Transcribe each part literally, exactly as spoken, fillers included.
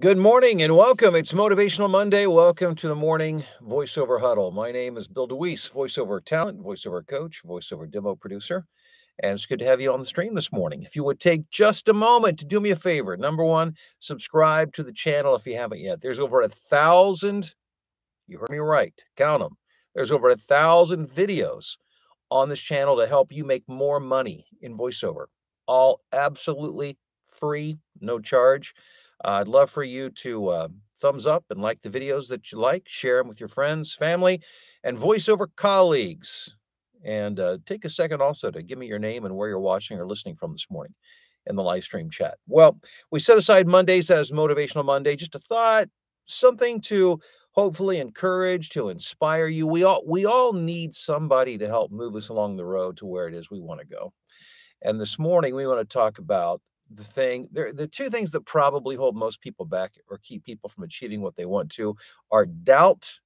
Good morning and welcome. It's Motivational Monday. Welcome to the morning voiceover huddle. My name is Bill DeWeese, voiceover talent, voiceover coach, voiceover demo producer. And it's good to have you on the stream this morning. If you would take just a moment to do me a favor. Number one, subscribe to the channel if you haven't yet. There's over a thousand, you heard me right, count them. There's over a thousand videos on this channel to help you make more money in voiceover. All absolutely free, no charge. Uh, I'd love for you to uh, thumbs up and like the videos that you like, share them with your friends, family, and voiceover colleagues. And uh, take a second also to give me your name and where you're watching or listening from this morning in the live stream chat. Well, we set aside Mondays as Motivational Monday, just a thought, something to hopefully encourage, to inspire you. We all, we all need somebody to help move us along the road to where it is we want to go. And this morning, we want to talk about the thing, there, the two things that probably hold most people back or keep people from achieving what they want to are doubt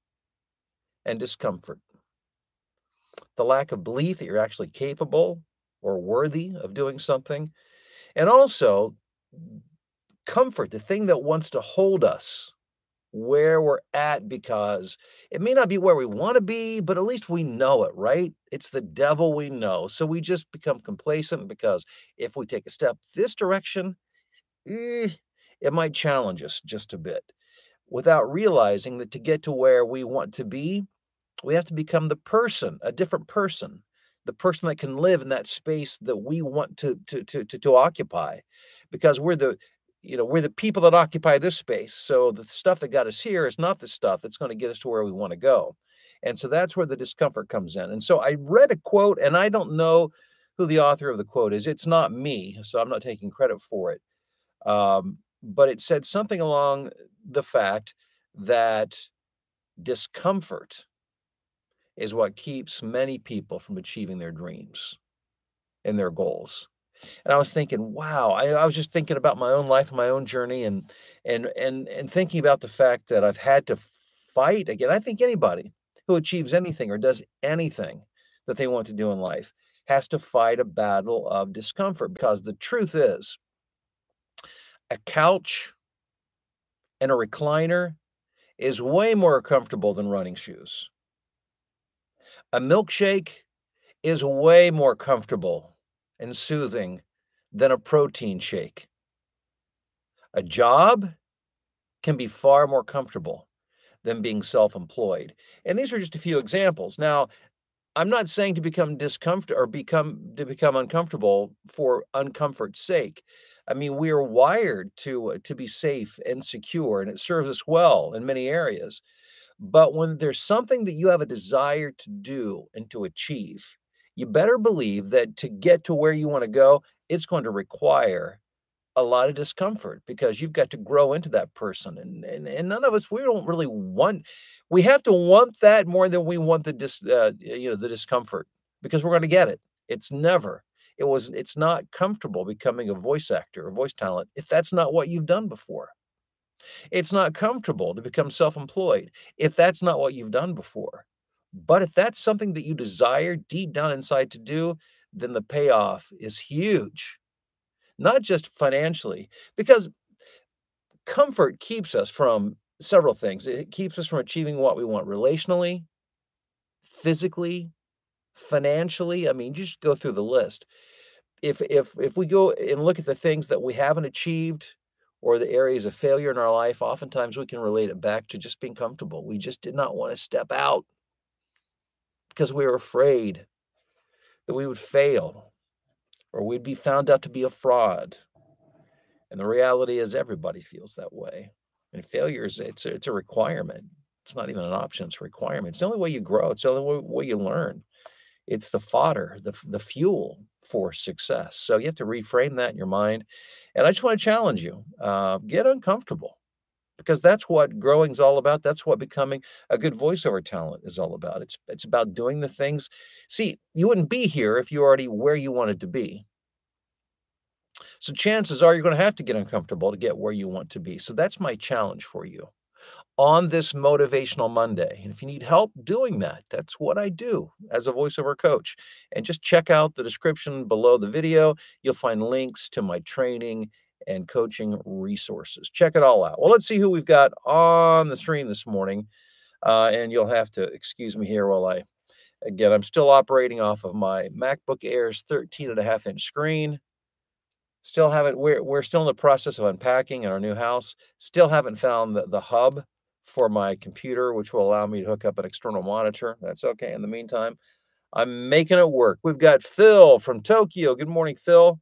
and discomfort. The lack of belief that you're actually capable or worthy of doing something. And also comfort, the thing that wants to hold us where we're at, because it may not be where we want to be, but at least we know it, right? It's the devil we know. So we just become complacent because if we take a step this direction, eh, it might challenge us just a bit without realizing that to get to where we want to be, we have to become the person, a different person, the person that can live in that space that we want to, to, to, to, to occupy, because we're the, you know, we're the people that occupy this space. So the stuff that got us here is not the stuff that's going to get us to where we want to go. And so that's where the discomfort comes in. And so I read a quote, and I don't know who the author of the quote is. It's not me, so I'm not taking credit for it. Um, but it said something along the fact that discomfort is what keeps many people from achieving their dreams and their goals. And I was thinking, wow, I, I was just thinking about my own life, and my own journey, and and and and thinking about the fact that I've had to fight again. I think anybody who achieves anything or does anything that they want to do in life has to fight a battle of discomfort, because the truth is a couch and a recliner is way more comfortable than running shoes. A milkshake is way more comfortable and soothing than a protein shake. A job can be far more comfortable than being self-employed. And these are just a few examples. Now, I'm not saying to become discomfort or become to become uncomfortable for uncomfort's sake. I mean, we are wired to, to be safe and secure, and it serves us well in many areas. But when there's something that you have a desire to do and to achieve, you better believe that to get to where you want to go, it's going to require a lot of discomfort, because you've got to grow into that person. And, and, and none of us, we don't really want, we have to want that more than we want the, dis, uh, you know, the discomfort, because we're going to get it. It's never, it was, it's not comfortable becoming a voice actor or voice talent if that's not what you've done before. It's not comfortable to become self-employed if that's not what you've done before. But if that's something that you desire deep down inside to do, then the payoff is huge, not just financially, because comfort keeps us from several things. It keeps us from achieving what we want relationally, physically, financially. I mean, you just go through the list. If, if, if we go and look at the things that we haven't achieved, or the areas of failure in our life, oftentimes we can relate it back to just being comfortable. We just did not want to step out because we were afraid that we would fail or we'd be found out to be a fraud. And the reality is everybody feels that way. And failure is, it's a, it's a requirement. It's not even an option, it's a requirement. It's the only way you grow. It's the only way, way you learn. It's the fodder, the, the fuel for success. So you have to reframe that in your mind. And I just want to challenge you, uh, get uncomfortable, because that's what growing's all about. That's what becoming a good voiceover talent is all about. It's, it's about doing the things. See, you wouldn't be here if you're already where you wanted to be. So chances are you're going to have to get uncomfortable to get where you want to be. So that's my challenge for you on this Motivational Monday. And if you need help doing that, that's what I do as a voiceover coach. And just check out the description below the video. You'll find links to my training and coaching resources. Check it all out. Well, let's see who we've got on the stream this morning. Uh, and you'll have to excuse me here while I, again, I'm still operating off of my MacBook Air's thirteen and a half inch screen. Still haven't, we're, we're still in the process of unpacking in our new house. Still haven't found the, the hub for my computer, which will allow me to hook up an external monitor. That's okay. In the meantime, I'm making it work. We've got Phil from Tokyo. Good morning, Phil.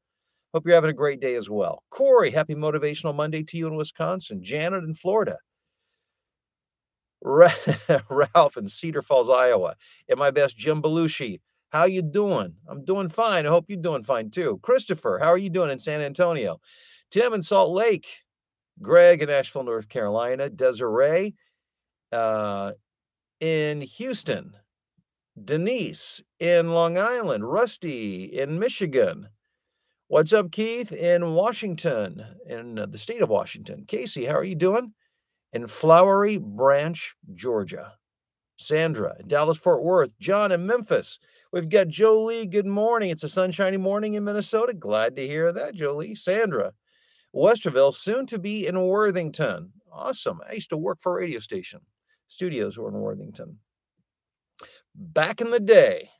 Hope you're having a great day as well. Corey, happy Motivational Monday to you in Wisconsin. Janet in Florida. Ralph in Cedar Falls, Iowa. And my best, Jim Belushi. How you doing? I'm doing fine. I hope you're doing fine too. Christopher, how are you doing in San Antonio? Tim in Salt Lake. Greg in Asheville, North Carolina. Desiree uh, in Houston. Denise in Long Island. Rusty in Michigan. What's up, Keith? In Washington, in the state of Washington. Casey, how are you doing? In Flowery Branch, Georgia. Sandra in Dallas, Fort Worth. John in Memphis. We've got Jolie. Good morning. It's a sunshiny morning in Minnesota. Glad to hear that, Jolie. Sandra, Westerville, soon to be in Worthington. Awesome. I used to work for a radio station. Studios were in Worthington. Back in the day.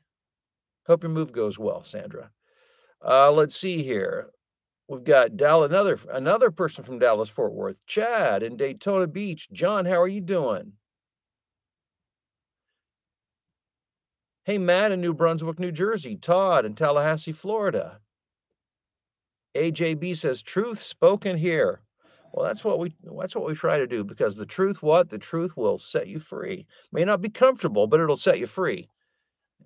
Hope your move goes well, Sandra. Uh, let's see here. We've got Dal, another, another person from Dallas, Fort Worth. Chad in Daytona Beach. John, how are you doing? Hey, Matt in New Brunswick, New Jersey. Todd in Tallahassee, Florida. A J B says, truth spoken here. Well, that's what we that's what we try to do, because the truth, what? The truth will set you free. May not be comfortable, but it'll set you free.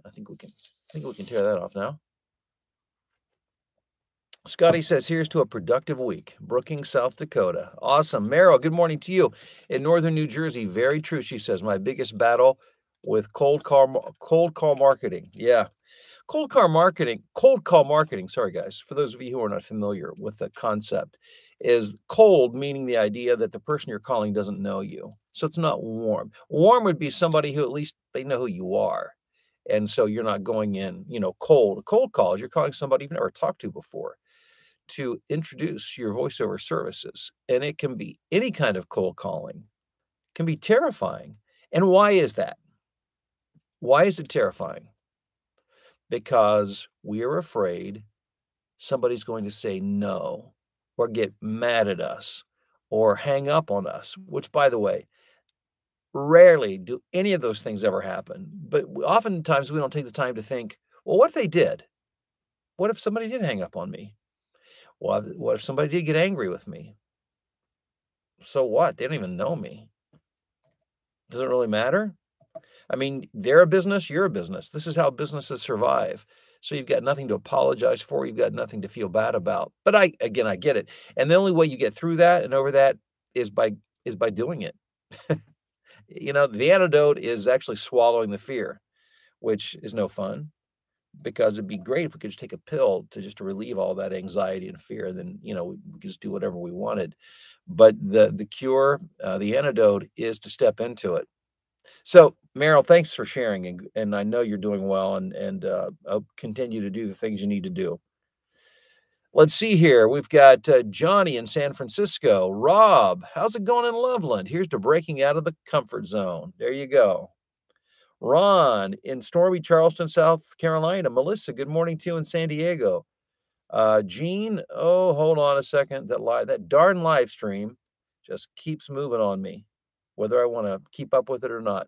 I think we can I think we can tear that off now. Scotty says, here's to a productive week. Brookings, South Dakota. Awesome. Merrill, good morning to you. In northern New Jersey, very true. She says, my biggest battle with cold call cold call marketing. Yeah. Cold call marketing, cold call marketing, sorry guys, for those of you who are not familiar with the concept, is cold, meaning the idea that the person you're calling doesn't know you. So it's not warm. Warm would be somebody who at least they know who you are. And so you're not going in, you know, cold. A cold call is you're calling somebody you've never talked to before to introduce your voiceover services. And it can be any kind of cold calling. It can be terrifying. And why is that? Why is it terrifying? Because we're afraid somebody's going to say no or get mad at us or hang up on us, which, by the way, rarely do any of those things ever happen. But oftentimes we don't take the time to think, well, what if they did? What if somebody did hang up on me? What if somebody did get angry with me? So what? They don't even know me. Does it really matter? I mean, they're a business, you're a business. This is how businesses survive. So you've got nothing to apologize for. You've got nothing to feel bad about. But I, again, I get it. And the only way you get through that and over that is by, is by doing it. You know, the antidote is actually swallowing the fear, which is no fun, because it'd be great if we could just take a pill to just to relieve all that anxiety and fear. And then, you know, we could just do whatever we wanted. But the, the cure, uh, the antidote is to step into it. So, Meryl, thanks for sharing, and, and I know you're doing well, and, and uh, I'll continue to do the things you need to do. Let's see here. We've got uh, Johnny in San Francisco. Rob, how's it going in Loveland? Here's to breaking out of the comfort zone. There you go. Ron in stormy Charleston, South Carolina. Melissa, good morning to you in San Diego. Uh, Gene, oh, hold on a second. That, live, that darn live stream just keeps moving on me, whether I want to keep up with it or not.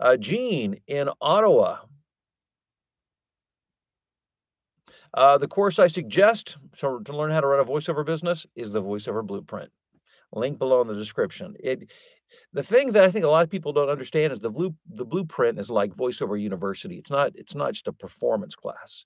Uh, Gene in Ottawa. Uh, the course I suggest to, to learn how to run a voiceover business is the Voiceover Blueprint. Link below in the description. It, the thing that I think a lot of people don't understand is the blue, the Blueprint is like Voiceover University. It's not, it's not just a performance class.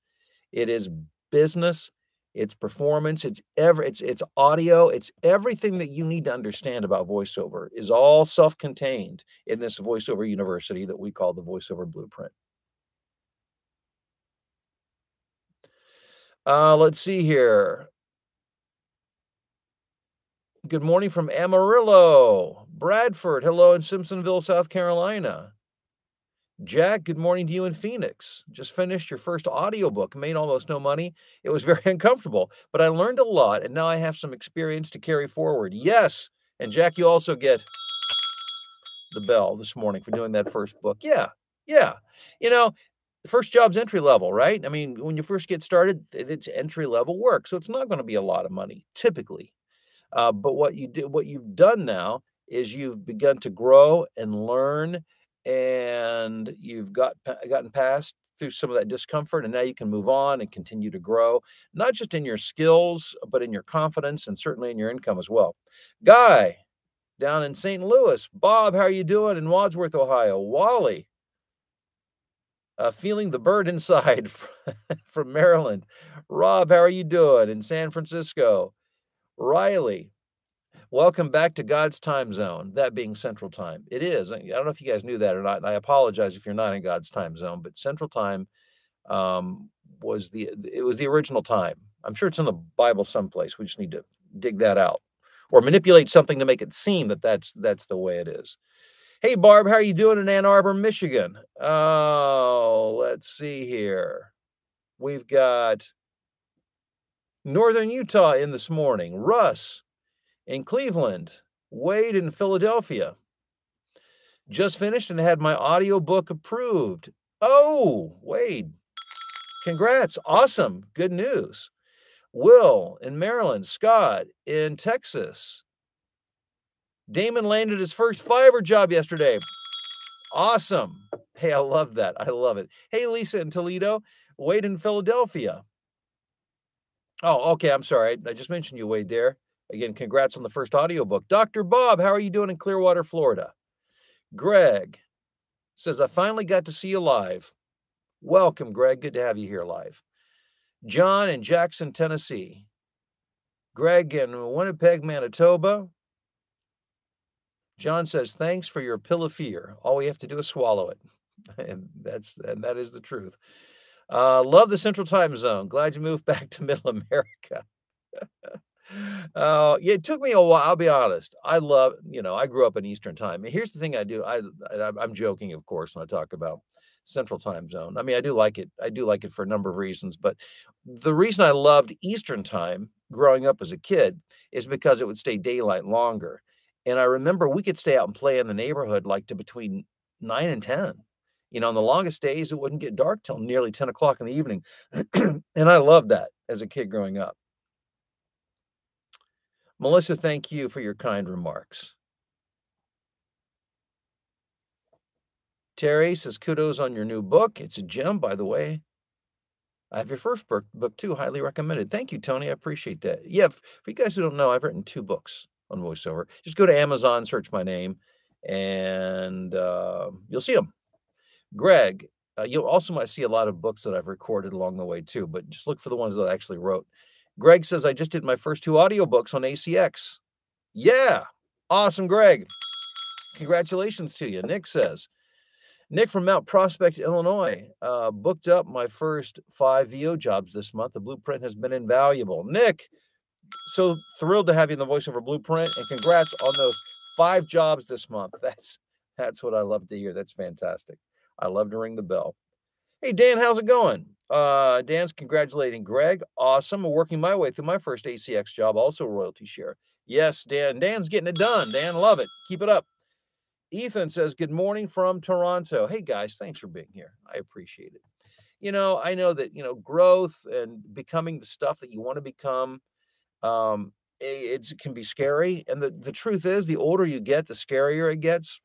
It is business. It's performance, it's ever, it's it's audio, it's everything that you need to understand about voiceover is all self-contained in this Voiceover University that we call the Voiceover Blueprint. Uh, let's see here. Good morning from Amarillo, Bradford. Hello in Simpsonville, South Carolina. Jack, good morning to you in Phoenix. Just finished your first audiobook, made almost no money. It was very uncomfortable, but I learned a lot, and now I have some experience to carry forward. Yes, and Jack, you also get the bell this morning for doing that first book. Yeah, yeah. You know, the first job's entry level, right? I mean, when you first get started, it's entry level work, so it's not going to be a lot of money, typically. Uh, but what you do, what you've done now is you've begun to grow and learn, and you've got gotten past through some of that discomfort, and now you can move on and continue to grow, not just in your skills, but in your confidence and certainly in your income as well. Guy, down in Saint Louis. Bob, how are you doing in Wadsworth, Ohio? Wally, uh, feeling the bird inside from Maryland. Rob, how are you doing in San Francisco? Riley, welcome back to God's time zone, that being Central Time. It is. I don't know if you guys knew that or not, and I apologize if you're not in God's time zone, but Central Time um, was the it was the original time. I'm sure it's in the Bible someplace. We just need to dig that out or manipulate something to make it seem that that's, that's the way it is. Hey, Barb, how are you doing in Ann Arbor, Michigan? Oh, let's see here. We've got Northern Utah in this morning. Russ in Cleveland, Wade in Philadelphia. Just finished and had my audiobook approved. Oh, Wade, congrats. Awesome. Good news. Will in Maryland, Scott in Texas. Damon landed his first Fiverr job yesterday. Awesome. Hey, I love that. I love it. Hey, Lisa in Toledo, Wade in Philadelphia. Oh, okay. I'm sorry. I just mentioned you, Wade, there. Again, congrats on the first audiobook. Doctor Bob, how are you doing in Clearwater, Florida? Greg says, I finally got to see you live. Welcome, Greg. Good to have you here live. John in Jackson, Tennessee. Greg in Winnipeg, Manitoba. John says, thanks for your pill of fear. All we have to do is swallow it. And that's, and that is the truth. Uh, love the Central Time Zone. Glad you moved back to Middle America. uh, yeah, it took me a while. I'll be honest. I love, you know, I grew up in Eastern Time. Here's the thing I do. I, I I'm joking, of course, when I talk about Central Time Zone. I mean, I do like it. I do like it for a number of reasons, but the reason I loved Eastern Time growing up as a kid is because it would stay daylight longer. And I remember we could stay out and play in the neighborhood like to between nine and ten. You know, on the longest days, it wouldn't get dark till nearly ten o'clock in the evening. And I loved that as a kid growing up. Melissa, thank you for your kind remarks. Terry says, kudos on your new book. It's a gem, by the way. I have your first book, book too, highly recommended. Thank you, Tony. I appreciate that. Yeah, for you guys who don't know, I've written two books on voiceover. Just go to Amazon, search my name, and uh, you'll see them. Greg, uh, you'll also might see a lot of books that I've recorded along the way too, but just look for the ones that I actually wrote. Greg says, I just did my first two audiobooks on A C X. Yeah. Awesome, Greg. Congratulations to you. Nick says, Nick from Mount Prospect, Illinois, uh, booked up my first five V O jobs this month. The blueprint has been invaluable. Nick, so thrilled to have you in the Voiceover Blueprint, and congrats on those five jobs this month. That's, that's what I love to hear. That's fantastic. I love to ring the bell. Hey, Dan, how's it going? Uh, Dan's congratulating Greg. Awesome. I'm working my way through my first A C X job, also royalty share. Yes, Dan. Dan's getting it done. Dan, love it. Keep it up. Ethan says, good morning from Toronto. Hey, guys, thanks for being here. I appreciate it. You know, I know that, you know, growth and becoming the stuff that you want to become, um, it, it can be scary. And the, the truth is, the older you get, the scarier it gets.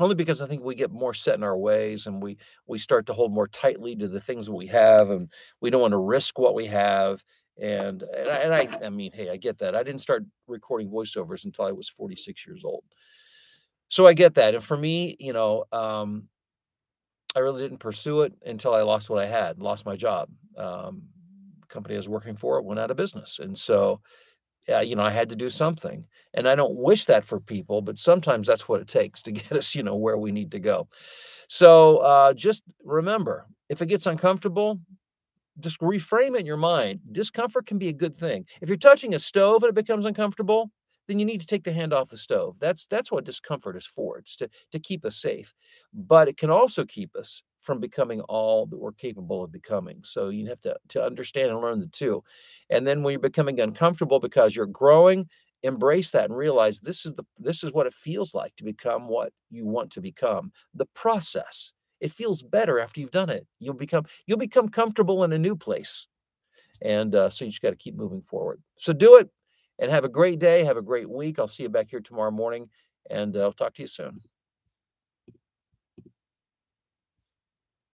Only because I think we get more set in our ways, and we we start to hold more tightly to the things that we have, and we don't want to risk what we have. And and I, and I, I mean, hey, I get that. I didn't start recording voiceovers until I was forty-six years old, so I get that. And for me, you know, um, I really didn't pursue it until I lost what I had, lost my job. Um, the company I was working for went out of business, and so. Uh, you know, I had to do something, and I don't wish that for people, but sometimes that's what it takes to get us, you know, where we need to go. So uh, just remember, if it gets uncomfortable, just reframe it in your mind. Discomfort can be a good thing. If you're touching a stove and it becomes uncomfortable, then you need to take the hand off the stove. That's, that's what discomfort is for. It's to, to keep us safe, but it can also keep us from becoming all that we're capable of becoming. So you have to, to understand and learn the two. And then when you're becoming uncomfortable because you're growing, embrace that and realize this is the, this is what it feels like to become what you want to become. The process, it feels better after you've done it. You'll become, you'll become comfortable in a new place. And uh, so you just got to keep moving forward. So do it and have a great day. Have a great week. I'll see you back here tomorrow morning, and uh, I'll talk to you soon.